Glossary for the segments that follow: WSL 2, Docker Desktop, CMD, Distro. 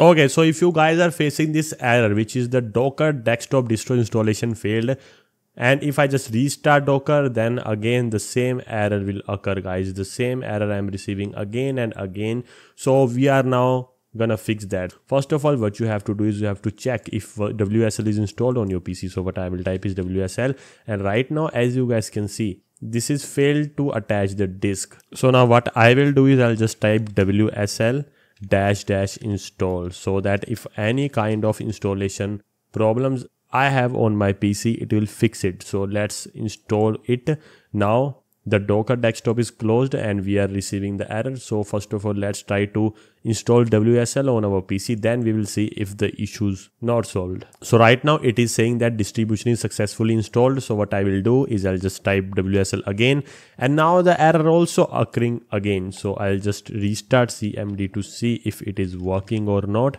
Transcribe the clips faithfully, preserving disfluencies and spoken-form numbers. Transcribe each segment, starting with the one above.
Okay, so if you guys are facing this error, which is the Docker Desktop Distro installation failed, and if I just restart Docker, then again the same error will occur, guys. The same error I'm receiving again and again. So we are now gonna fix that. First of all, what you have to do is you have to check if W S L is installed on your P C. So what I will type is W S L, and right now, as you guys can see, this is failed to attach the disk. So now what I will do is I'll just type W S L dash dash install, so that if any kind of installation problems I have on my P C, it will fix it. So let's install it. Now the Docker Desktop is closed and we are receiving the error. So first of all, let's try to install W S L on our P C, then we will see if the issue's not solved. So right now it is saying that distribution is successfully installed. So what I will do is I'll just type W S L again, and now the error also occurring again. So I'll just restart C M D to see if it is working or not.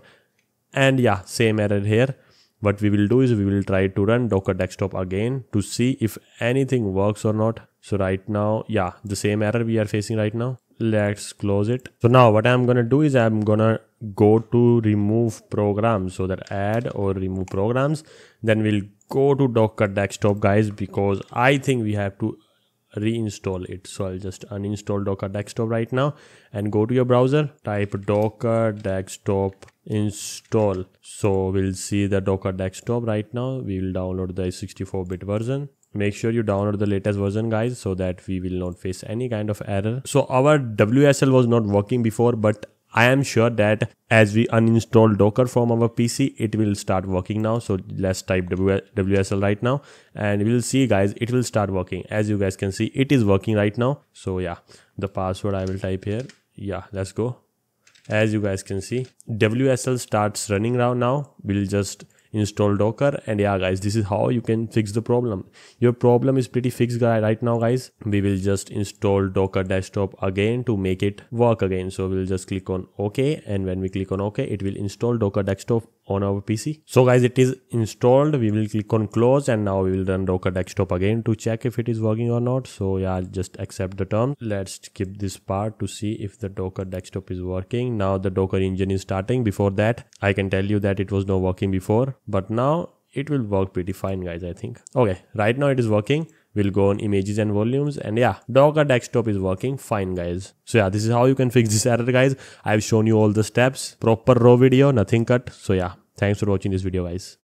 And yeah, same error here. What we will do is we will try to run Docker Desktop again to see if anything works or not. So right now, yeah, the same error we are facing right now. Let's close it. So now what I'm gonna do is I'm gonna go to remove programs. So that add or remove programs. Then we'll go to Docker Desktop, guys, because I think we have to reinstall it. So I'll just uninstall Docker Desktop right now and go to your browser, type Docker Desktop install. So we'll see the Docker Desktop right now. We will download the sixty-four bit version. Make sure you download the latest version, guys, so that we will not face any kind of error. So our W S L was not working before, but I am sure that as we uninstall Docker from our P C, it will start working now. So let's type W S L right now and we'll see, guys, it will start working. As you guys can see, it is working right now. So yeah, the password I will type here. Yeah, let's go. As you guys can see, W S L starts running now. We'll just install Docker, and yeah, guys, this is how you can fix the problem. Your problem is pretty fixed, guy, right now, guys. We will just install Docker Desktop again to make it work again. So we'll just click on OK, and when we click on OK, it will install Docker Desktop on our P C. So guys, it is installed. We will click on close, and now we will run Docker Desktop again to check if it is working or not. So yeah, just accept the term. Let's skip this part to see if the Docker Desktop is working. Now the Docker engine is starting. Before that, I can tell you that it was not working before, but now it will work pretty fine, guys, I think. Okay, right now it is working. We'll go on images and volumes, and yeah, Docker Desktop is working fine, guys. So yeah, this is how you can fix this error, guys. I've shown you all the steps. Proper raw video, nothing cut. So yeah, thanks for watching this video, guys.